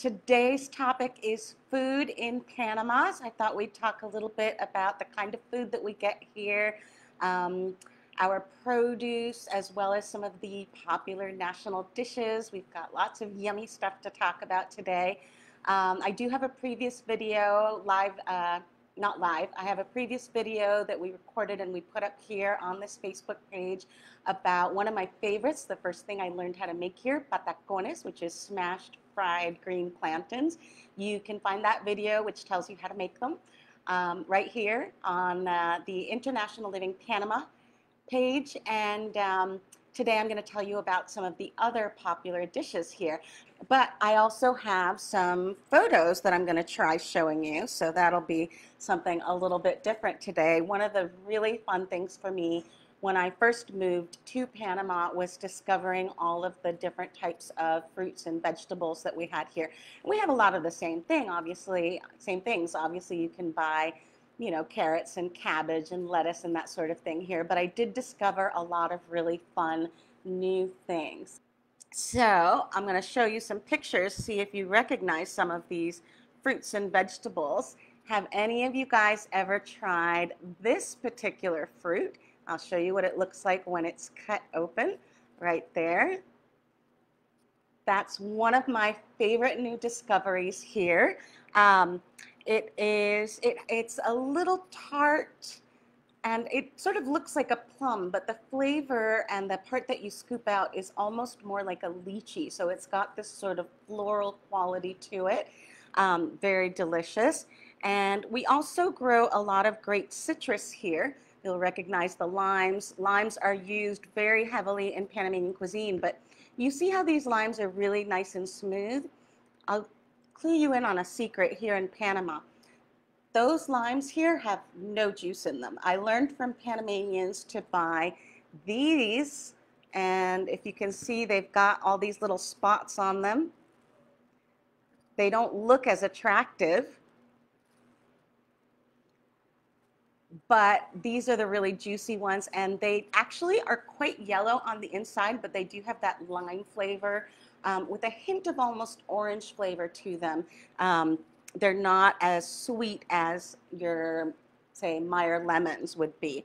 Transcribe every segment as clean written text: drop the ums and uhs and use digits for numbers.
Today's topic is food in Panama. So I thought we'd talk a little bit about the kind of food that we get here, our produce, as well as some of the popular national dishes. We've got lots of yummy stuff to talk about today. I do have a previous video live, I have a previous video that we recorded and we put up here on this Facebook page about one of my favorites, the first thing I learned how to make here, patacones, which is smashed fried green plantains. You can find that video, which tells you how to make them, right here on the International Living Panama page. And today I'm going to tell you about some of the other popular dishes here. But I also have some photos that I'm going to try showing you, so that'll be something a little bit different today. One of the really fun things for me when I first moved to Panama was discovering all of the different types of fruits and vegetables that we had here. We have a lot of the same things. Obviously, you can buy, you know, carrots and cabbage and lettuce and that sort of thing here, but I did discover a lot of really fun new things. So I'm going to show you some pictures, see if you recognize some of these fruits and vegetables. Have any of you guys ever tried this particular fruit? I'll show you what it looks like when it's cut open right there. That's one of my favorite new discoveries here. It's a little tart, and it sort of looks like a plum, but the flavor and the part that you scoop out is almost more like a lychee. So it's got this sort of floral quality to it. Very delicious. And we also grow a lot of great citrus here. You'll recognize the limes. Limes are used very heavily in Panamanian cuisine, but you see how these limes are really nice and smooth? I'll clue you in on a secret here in Panama. Those limes here have no juice in them. I learned from Panamanians to buy these, and if you can see, they've got all these little spots on them. They don't look as attractive, but these are the really juicy ones, and they actually are quite yellow on the inside, but they do have that lime flavor with a hint of almost orange flavor to them. They're not as sweet as your, say, Meyer lemons would be.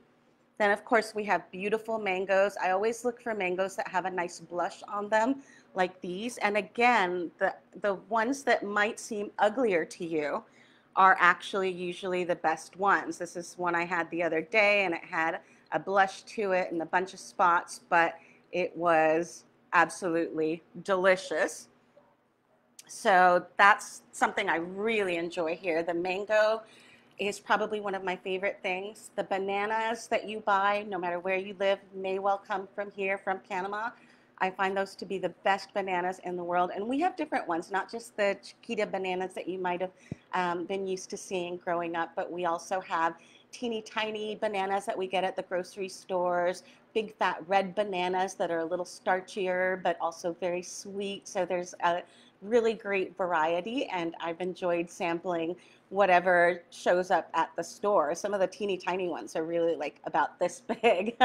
Then, of course, we have beautiful mangoes. I always look for mangoes that have a nice blush on them, like these. And again, the ones that might seem uglier to you are actually usually the best ones. This is one I had the other day, and it had a blush to it and a bunch of spots, but it was absolutely delicious. So that's something I really enjoy here. The mango is probably one of my favorite things. The bananas that you buy, no matter where you live, may well come from here, from Panama. I find those to be the best bananas in the world. And we have different ones, not just the chiquita bananas that you might have been used to seeing growing up, but we also have teeny tiny bananas that we get at the grocery stores, big fat red bananas that are a little starchier, but also very sweet. So there's a really great variety, and I've enjoyed sampling whatever shows up at the store. Some of the teeny tiny ones are really like about this big.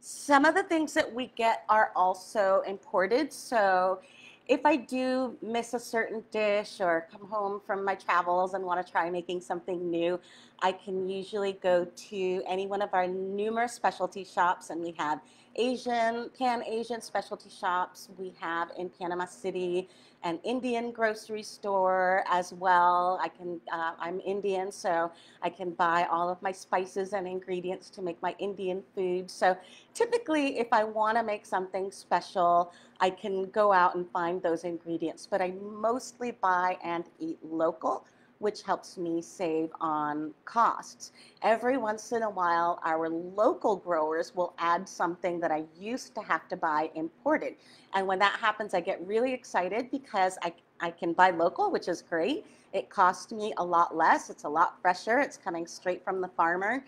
Some of the things that we get are also imported. So if I do miss a certain dish or come home from my travels and want to try making something new, I can usually go to any one of our numerous specialty shops, and we have Asian, Pan-Asian specialty shops. We have in Panama City an Indian grocery store as well. I'm Indian, so I can buy all of my spices and ingredients to make my Indian food. So typically, if I want to make something special, I can go out and find those ingredients, but I mostly buy and eat local, which helps me save on costs. Every once in a while, our local growers will add something that I used to have to buy imported. And when that happens, I get really excited because I can buy local, which is great. It costs me a lot less. It's a lot fresher. It's coming straight from the farmer,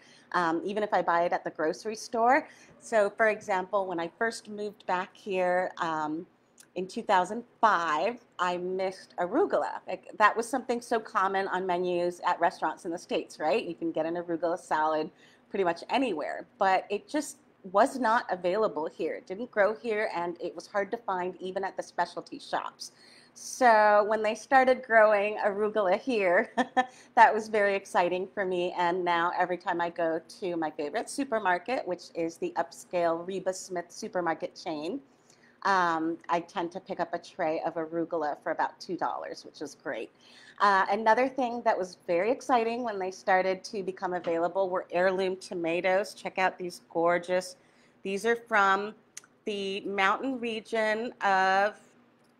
even if I buy it at the grocery store. So for example, when I first moved back here, in 2005, I missed arugula. That was something so common on menus at restaurants in the States, right? You can get an arugula salad pretty much anywhere, but it just was not available here. It didn't grow here, and it was hard to find even at the specialty shops. So when they started growing arugula here, that was very exciting for me. And now every time I go to my favorite supermarket, which is the upscale Reba Smith supermarket chain, I tend to pick up a tray of arugula for about $2, which is great. Another thing that was very exciting when they started to become available were heirloom tomatoes. Check out these gorgeous. These are from the mountain region of,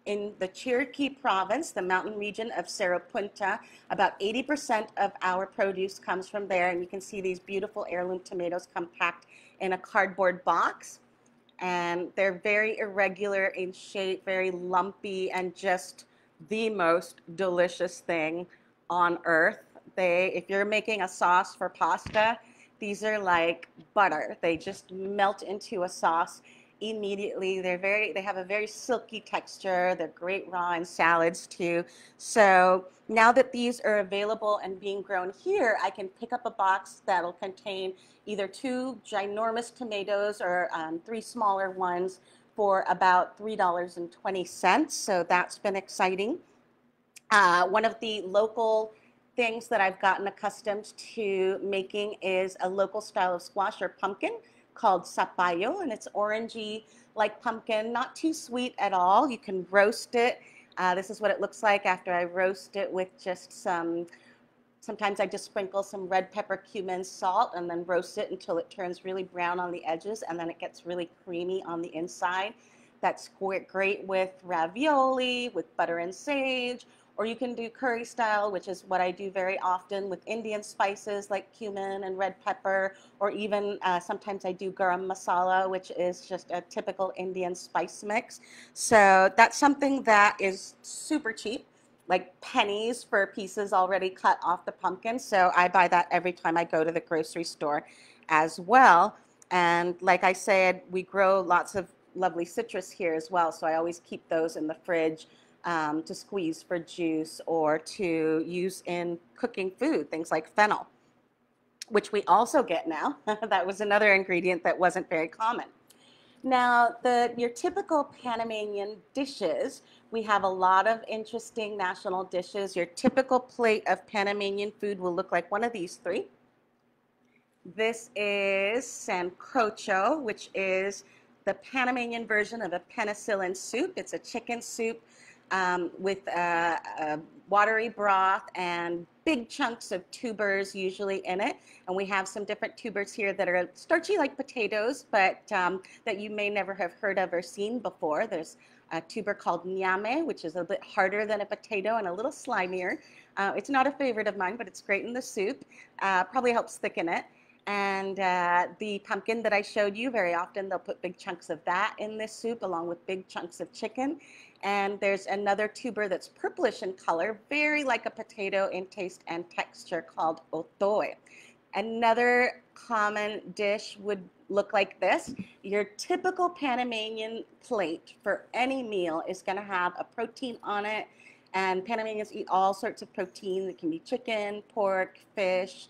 in the Chiriqui province, the mountain region of Cerro Punta. About 80% of our produce comes from there, and you can see these beautiful heirloom tomatoes come packed in a cardboard box. And they're very irregular in shape, very lumpy, and just the most delicious thing on earth. If you're making a sauce for pasta, these are like butter. They just melt into a sauce immediately. They have a very silky texture. They're great raw in salads too. So now that these are available and being grown here, I can pick up a box that'll contain either 2 ginormous tomatoes or 3 smaller ones for about $3.20. So that's been exciting. One of the local things that I've gotten accustomed to making is a local style of squash or pumpkin called zapallo, and it's orangey like pumpkin, not too sweet at all. You can roast it. This is what it looks like after I roast it with just sometimes I just sprinkle some red pepper, cumin, salt, and then roast it until it turns really brown on the edges, and then it gets really creamy on the inside. That's great with ravioli, with butter and sage, or you can do curry style, which is what I do very often with Indian spices like cumin and red pepper, or even sometimes I do garam masala, which is just a typical Indian spice mix. So that's something that is super cheap, like pennies for pieces already cut off the pumpkin. So I buy that every time I go to the grocery store as well. And like I said, we grow lots of lovely citrus here as well. So I always keep those in the fridge to squeeze for juice or to use in cooking food, things like fennel, which we also get now. That was another ingredient that wasn't very common. Now, your typical Panamanian dishes, we have a lot of interesting national dishes. Your typical plate of Panamanian food will look like one of these 3. This is Sancocho, which is the Panamanian version of a penicillin soup. It's a chicken soup with a watery broth and big chunks of tubers usually in it. And we have some different tubers here that are starchy like potatoes, but that you may never have heard of or seen before. There's a tuber called ñame, which is a bit harder than a potato and a little slimier. It's not a favorite of mine, but it's great in the soup. Probably helps thicken it. And the pumpkin that I showed you, very often they'll put big chunks of that in this soup along with big chunks of chicken. And there's another tuber that's purplish in color, very like a potato in taste and texture, called otoy. Another common dish would look like this. Your typical Panamanian plate for any meal is going to have a protein on it. And Panamanians eat all sorts of protein. It can be chicken, pork, fish,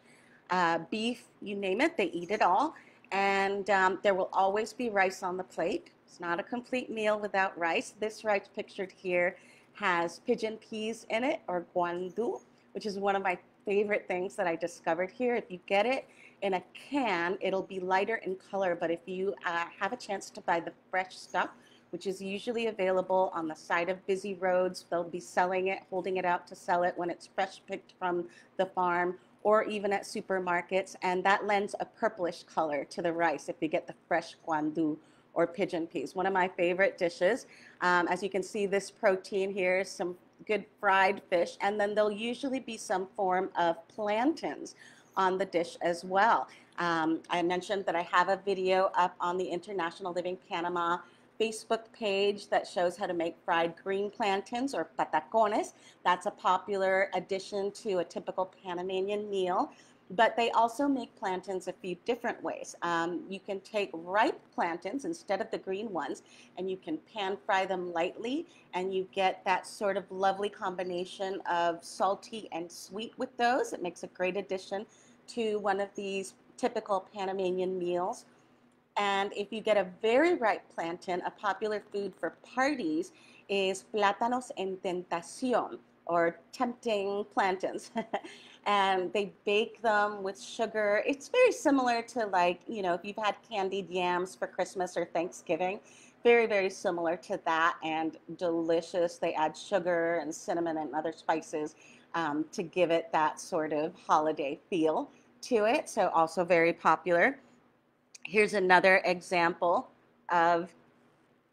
beef, you name it, they eat it all. And there will always be rice on the plate. It's not a complete meal without rice. This rice pictured here has pigeon peas in it, or guandu, which is one of my favorite things that I discovered here. If you get it in a can, it'll be lighter in color, but if you have a chance to buy the fresh stuff, which is usually available on the side of busy roads, they'll be selling it, holding it out to sell it when it's fresh picked from the farm, or even at supermarkets, and that lends a purplish color to the rice if you get the fresh guandu or pigeon peas. One of my favorite dishes. As you can see, this protein here, some good fried fish, and then there'll usually be some form of plantains on the dish as well. I mentioned that I have a video up on the International Living Panama Facebook page that shows how to make fried green plantains, or patacones. That's a popular addition to a typical Panamanian meal, but they also make plantains a few different ways. You can take ripe plantains instead of the green ones, and you can pan fry them lightly, and you get that sort of lovely combination of salty and sweet with those. It makes a great addition to one of these typical Panamanian meals. And if you get a very ripe plantain, a popular food for parties is plátanos en tentación, or tempting plantains. And they bake them with sugar. It's very similar to, like, you know, if you've had candied yams for Christmas or Thanksgiving, very, very similar to that, and delicious. They add sugar and cinnamon and other spices to give it that sort of holiday feel to it. So also very popular. Here's another example of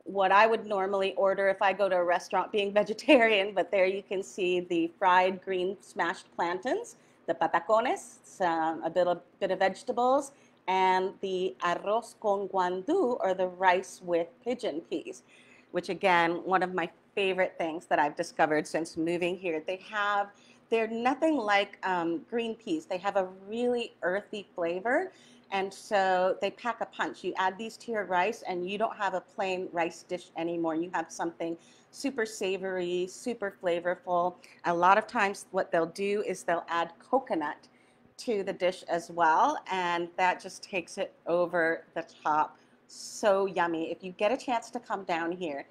what I would normally order if I go to a restaurant being vegetarian, but there you can see the fried green smashed plantains, the patacones, a bit of vegetables, and the arroz con guandu, or the rice with pigeon peas, which again, one of my favorite things that I've discovered since moving here. They're nothing like green peas. They have a really earthy flavor. And so they pack a punch. You add these to your rice and you don't have a plain rice dish anymore. You have something super savory, super flavorful. A lot of times what they'll do is they'll add coconut to the dish as well, and that just takes it over the top. So yummy. If you get a chance to come down here,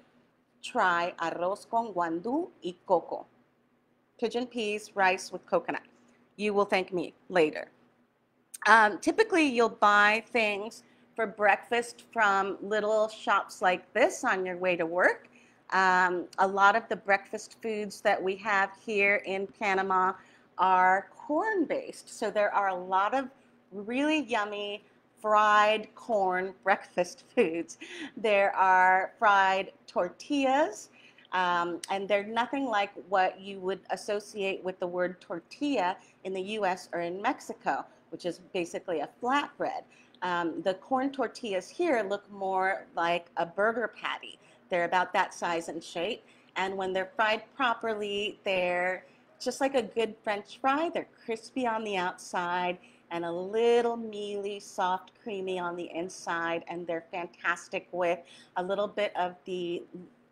try arroz con guandú y coco. Pigeon peas, rice with coconut. You will thank me later. Typically, you'll buy things for breakfast from little shops like this on your way to work. A lot of the breakfast foods that we have here in Panama are corn-based. So there are a lot of really yummy fried corn breakfast foods. There are fried tortillas, and they're nothing like what you would associate with the word tortilla in the U.S. or in Mexico, which is basically a flatbread. The corn tortillas here look more like a burger patty. They're about that size and shape. And when they're fried properly, they're just like a good French fry. They're crispy on the outside and a little mealy, soft, creamy on the inside. And they're fantastic with a little bit of the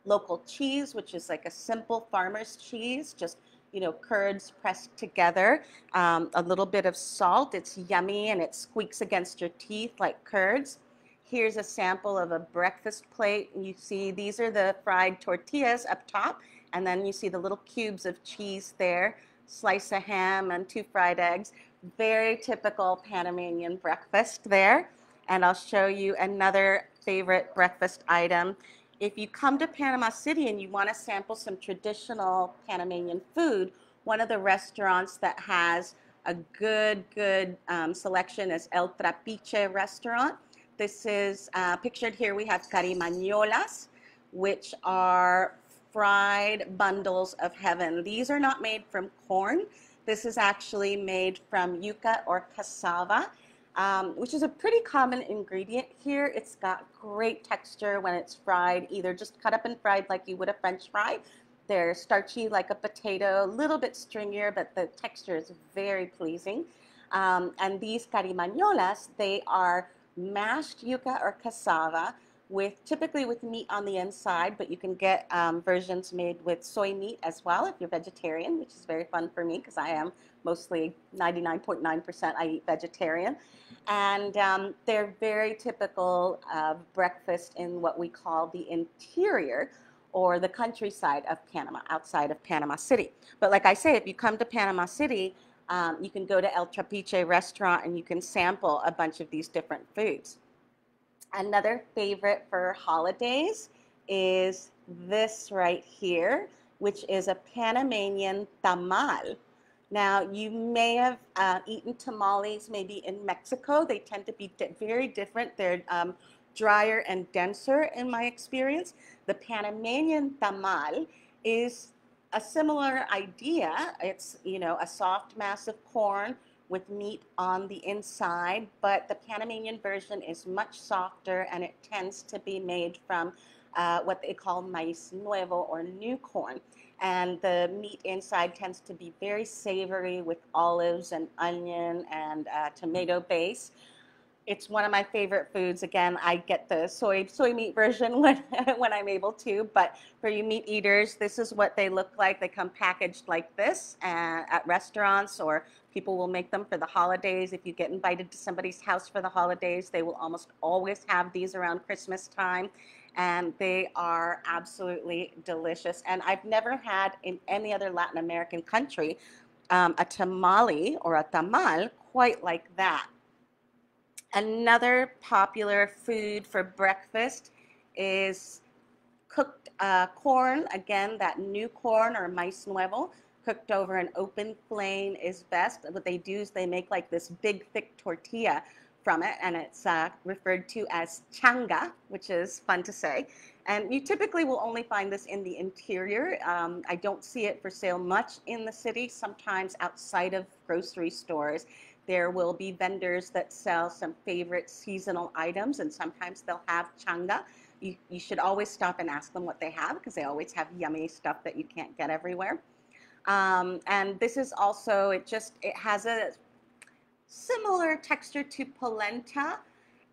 local cheese, which is like a simple farmer's cheese, just, you know, curds pressed together, a little bit of salt. It's yummy and it squeaks against your teeth like curds. Here's a sample of a breakfast plate. You see these are the fried tortillas up top, and then you see the little cubes of cheese there, slice of ham and 2 fried eggs. Very typical Panamanian breakfast there. And I'll show you another favorite breakfast item. If you come to Panama City and you want to sample some traditional Panamanian food, one of the restaurants that has a good selection is El Trapiche restaurant. This is pictured here. We have carimañolas, which are fried bundles of heaven. These are not made from corn. This is actually made from yuca or cassava, which is a pretty common ingredient here. It's got great texture when it's fried, either just cut up and fried like you would a French fry. They're starchy like a potato, a little bit stringier, but the texture is very pleasing. And these carimañolas, they are mashed yuca or cassava, typically with meat on the inside, but you can get versions made with soy meat as well if you're vegetarian, which is very fun for me because I am mostly 99.9% I eat vegetarian. And they're very typical breakfast in what we call the interior or the countryside of Panama, outside of Panama City. But like I say, if you come to Panama City, you can go to El Trapiche restaurant and you can sample a bunch of these different foods. Another favorite for holidays is this right here, which is a Panamanian tamal. Now, you may have eaten tamales maybe in Mexico. They tend to be very different. They're drier and denser in my experience. The Panamanian tamal is a similar idea. It's, you know, a soft mass of corn with meat on the inside, but the Panamanian version is much softer and it tends to be made from what they call maíz nuevo or new corn. And the meat inside tends to be very savory with olives and onion and tomato base. It's one of my favorite foods. Again, I get the soy meat version when I'm able to, but for you meat eaters, this is what they look like. They come packaged like this at restaurants or People will make them for the holidays. If you get invited to somebody's house for the holidays, they will almost always have these around Christmas time, and they are absolutely delicious. And I've never had in any other Latin American country a tamale or a tamal quite like that. Another popular food for breakfast is cooked corn. Again, that new corn or maíz nuevo, cooked over an open flame is best. What they do is they make like this big, thick tortilla from it, and it's referred to as changa, which is fun to say. And you typically will only find this in the interior. I don't see it for sale much in the city. Sometimes outside of grocery stores, there will be vendors that sell some favorite seasonal items, and sometimes they'll have changa. You should always stop and ask them what they have, because they always have yummy stuff that you can't get everywhere. And this is also, it has a similar texture to polenta,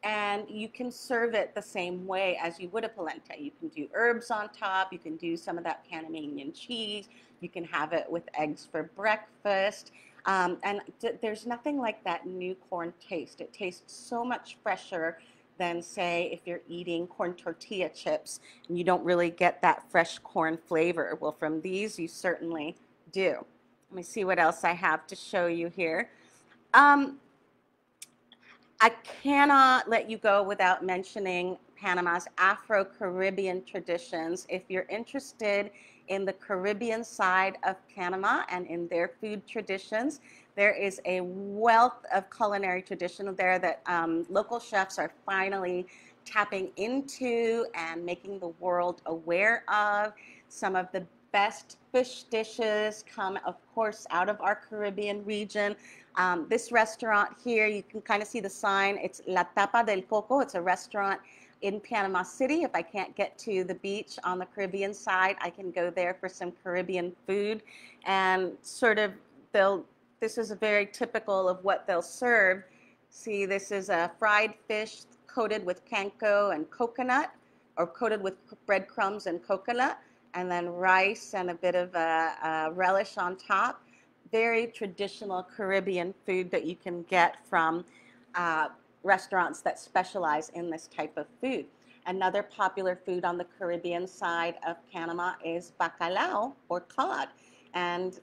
and you can serve it the same way as you would a polenta. You can do herbs on top, you can do some of that Panamanian cheese, you can have it with eggs for breakfast. And there's nothing like that new corn taste. It tastes so much fresher than, say, if you're eating corn tortilla chips and you don't really get that fresh corn flavor. Well, from these, you certainly do. Let me see what else I have to show you here. I cannot let you go without mentioning Panama's Afro-Caribbean traditions. If you're interested in the Caribbean side of Panama and in their food traditions, there is a wealth of culinary tradition there that local chefs are finally tapping into and making the world aware of. Some of the best fish dishes come, of course, out of our Caribbean region. This restaurant here, you can kind of see the sign. It's La Tapa del Coco. It's a restaurant in Panama City. If I can't get to the beach on the Caribbean side, I can go there for some Caribbean food, and sort of this is very typical of what they'll serve. See, this is a fried fish coated with panko and coconut, or coated with breadcrumbs and coconut, and then rice and a bit of a relish on top. Very traditional Caribbean food that you can get from restaurants that specialize in this type of food. Another popular food on the Caribbean side of Panama is bacalao, or cod. And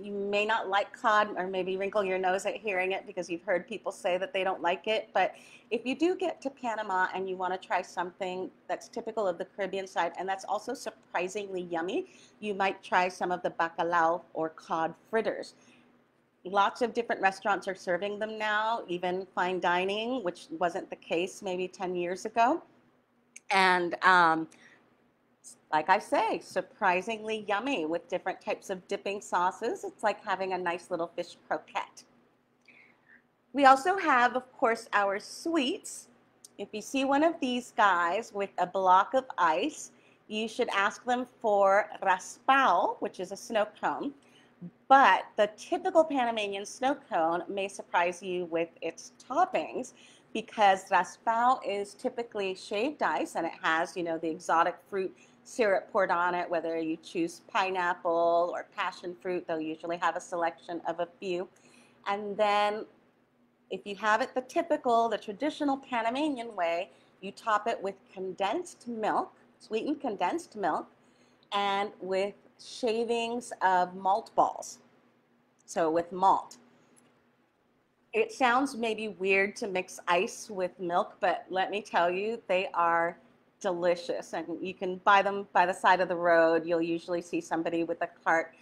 you may not like cod, or maybe wrinkle your nose at hearing it because you've heard people say that they don't like it. But if you do get to Panama and you want to try something that's typical of the Caribbean side, and that's also surprisingly yummy, you might try some of the bacalao or cod fritters. Lots of different restaurants are serving them now, even fine dining, which wasn't the case maybe 10 years ago. And like I say, surprisingly yummy with different types of dipping sauces. It's like having a nice little fish croquette. We also have, of course, our sweets. If you see one of these guys with a block of ice, you should ask them for raspao, which is a snow cone. But the typical Panamanian snow cone may surprise you with its toppings, because raspao is typically shaved ice, and it has, you know, the exotic fruit syrup poured on it, whether you choose pineapple or passion fruit. They'll usually have a selection of a few. And then if you have it the typical, the traditional Panamanian way, you top it with condensed milk, sweetened condensed milk, and with shavings of malt balls, so with malt. It sounds maybe weird to mix ice with milk, but let me tell you, they are delicious, and you can buy them by the side of the road. You'll usually see somebody with a cart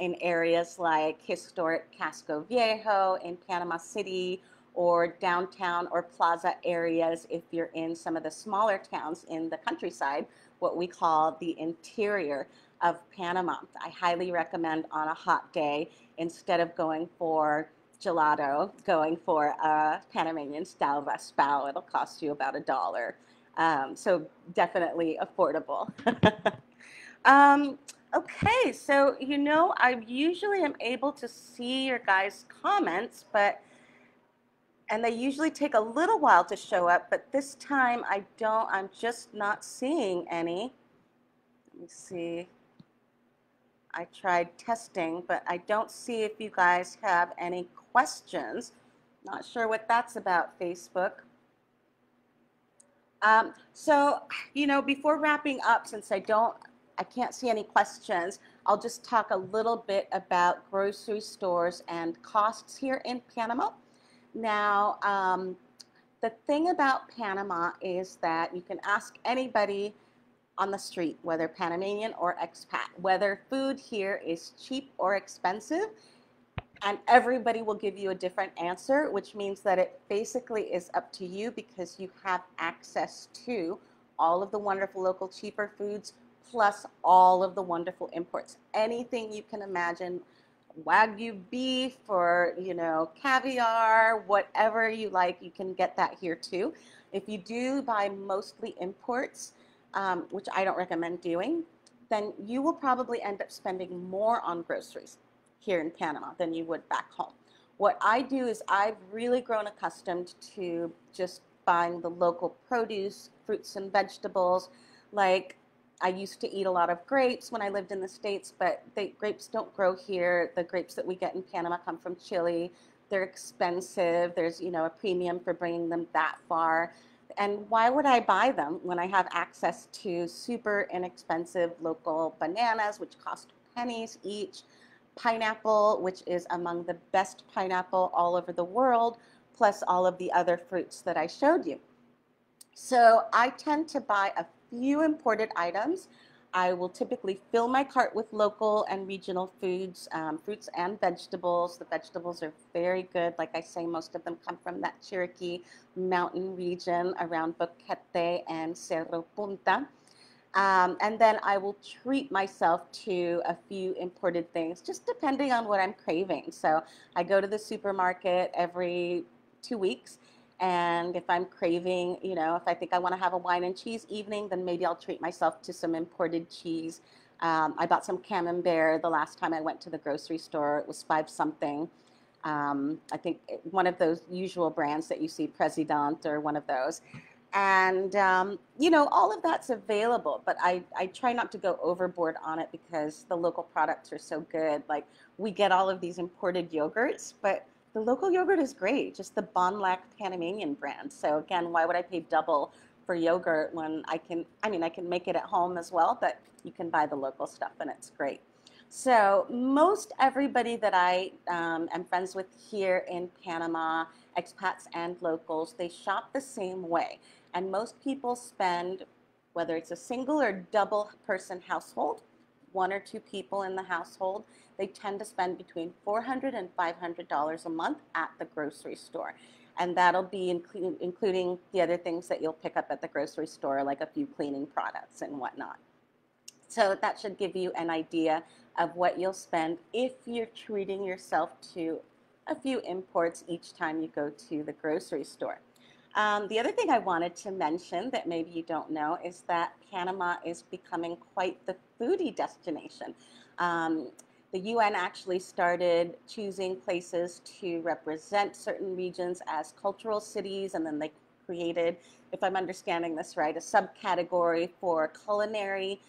in areas like historic Casco Viejo in Panama City, or downtown or plaza areas if you're in some of the smaller towns in the countryside, what we call the interior of Panama. I highly recommend, on a hot day, instead of going for gelato, going for a Panamanian style raspao. It'll cost you about $1. So definitely affordable. Okay, so you know, I usually am able to see your guys' comments, and they usually take a little while to show up, but this time I don't, I'm just not seeing any. Let me see. I tried testing, but I don't see if you guys have any questions. Not sure what that's about, Facebook. So, you know, before wrapping up, since I can't see any questions, I'll just talk a little bit about grocery stores and costs here in Panama. Now, the thing about Panama is that you can ask anybody on the street, whether Panamanian or expat, whether food here is cheap or expensive, and everybody will give you a different answer, which means that it basically is up to you because you have access to all of the wonderful local cheaper foods plus all of the wonderful imports. Anything you can imagine, Wagyu beef or, you know, caviar, whatever you like, you can get that here too. If you do buy mostly imports, which I don't recommend doing, then you will probably end up spending more on groceries here in Panama than you would back home. What I do is I've really grown accustomed to just buying the local produce, fruits and vegetables. Like, I used to eat a lot of grapes when I lived in the States, but grapes don't grow here. The grapes that we get in Panama come from Chile. They're expensive. There's, you know, a premium for bringing them that far. And why would I buy them when I have access to super inexpensive local bananas, which cost pennies each, pineapple, which is among the best pineapple all over the world, plus all of the other fruits that I showed you. So I tend to buy a few imported items. I will typically fill my cart with local and regional foods, fruits and vegetables. The vegetables are very good. Like I say, most of them come from that Chiriqui mountain region around Boquete and Cerro Punta. And then I will treat myself to a few imported things, just depending on what I'm craving. So I go to the supermarket every 2 weeks. And if I'm craving, you know, if I think I want to have a wine and cheese evening, then maybe I'll treat myself to some imported cheese. I bought some camembert the last time I went to the grocery store. It was 5-something. I think one of those usual brands that you see, President or one of those. And, you know, all of that's available, but I try not to go overboard on it because the local products are so good. Like, we get all of these imported yogurts, but the local yogurt is great, just the Bonlac Panamanian brand. So again, why would I pay double for yogurt when I can make it at home as well, but you can buy the local stuff and it's great. So most everybody that I am friends with here in Panama, expats and locals, they shop the same way. And most people spend, whether it's a single or double person household, one or two people in the household, they tend to spend between $400 and $500 a month at the grocery store. And that'll be including the other things that you'll pick up at the grocery store, like a few cleaning products and whatnot. So that should give you an idea of what you'll spend if you're treating yourself to a few imports each time you go to the grocery store. The other thing I wanted to mention that maybe you don't know is that Panama is becoming quite the foodie destination. The UN actually started choosing places to represent certain regions as cultural cities, and then they created, if I'm understanding this right, a subcategory for culinary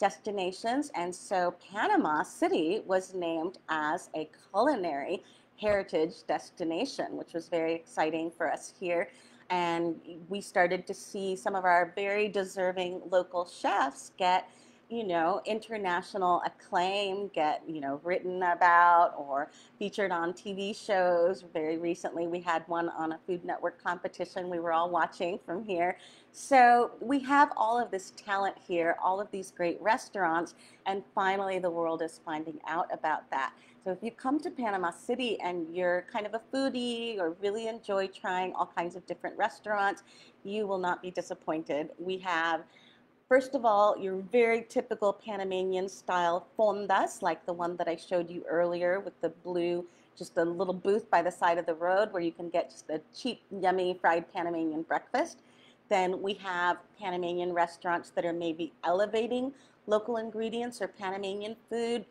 destinations. And so Panama City was named as a culinary heritage destination, which was very exciting for us here. And we started to see some of our very deserving local chefs get, you know, international acclaim, get, you know, written about or featured on TV shows. Very recently we had one on a Food Network competition we were all watching from here. So we have all of this talent here, all of these great restaurants, and finally the world is finding out about that. So if you come to Panama City and you're kind of a foodie or really enjoy trying all kinds of different restaurants, you will not be disappointed. We have, first of all, your very typical Panamanian style fondas, like the one that I showed you earlier with the blue, just a little booth by the side of the road where you can get just a cheap, yummy fried Panamanian breakfast. Then we have Panamanian restaurants that are maybe elevating local ingredients or Panamanian food.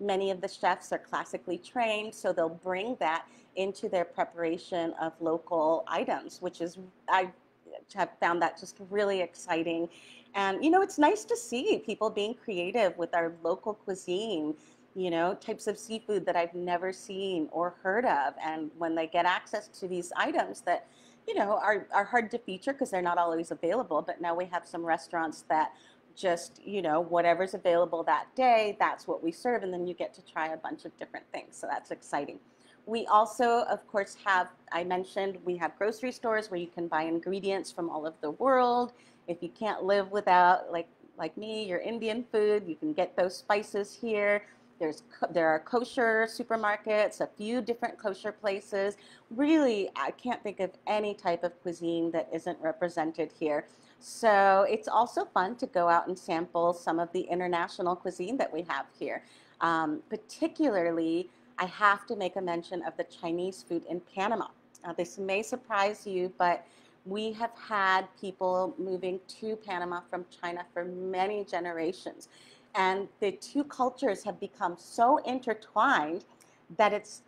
Many of the chefs are classically trained, so they'll bring that into their preparation of local items, which is, I have found that just really exciting And, you know, it's nice to see people being creative with our local cuisine, you know, types of seafood that I've never seen or heard of. And when they get access to these items that, you know, are hard to feature because they're not always available. But now we have some restaurants that just, you know, whatever's available that day, that's what we serve. And then you get to try a bunch of different things. So that's exciting. We also, of course, have, I mentioned, we have grocery stores where you can buy ingredients from all over the world. If you can't live without, like me, your Indian food, you can get those spices here. There are kosher supermarkets, a few different kosher places. Really, I can't think of any type of cuisine that isn't represented here. So it's also fun to go out and sample some of the international cuisine that we have here. Particularly, I have to make a mention of the Chinese food in Panama. This may surprise you, but we have had people moving to Panama from China for many generations. And the two cultures have become so intertwined that it's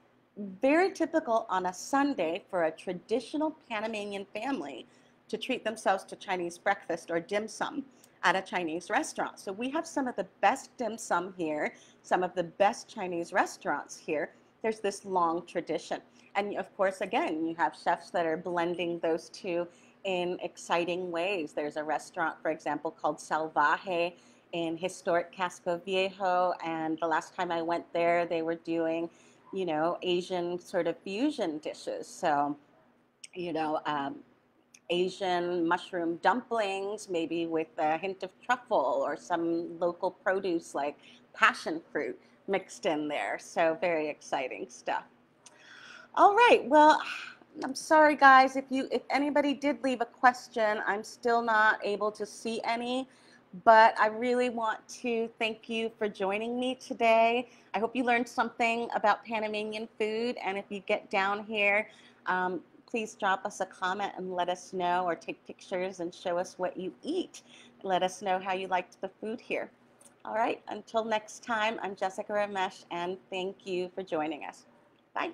very typical on a Sunday for a traditional Panamanian family to treat themselves to Chinese breakfast or dim sum at a Chinese restaurant. So we have some of the best dim sum here, some of the best Chinese restaurants here. There's this long tradition. And of course, again, you have chefs that are blending those two in exciting ways. There's a restaurant, for example, called Salvaje in historic Casco Viejo, and the last time I went there, they were doing, you know, Asian sort of fusion dishes. So, you know, Asian mushroom dumplings, maybe with a hint of truffle or some local produce like passion fruit mixed in there. So very exciting stuff. All right, well, I'm sorry guys, if anybody did leave a question, I'm still not able to see any. But I really want to thank you for joining me today. I hope you learned something about Panamanian food. And if you get down here, please drop us a comment and let us know, or take pictures and show us what you eat. Let us know how you liked the food here. All right, until next time, I'm Jessica Ramesch, and thank you for joining us. Bye.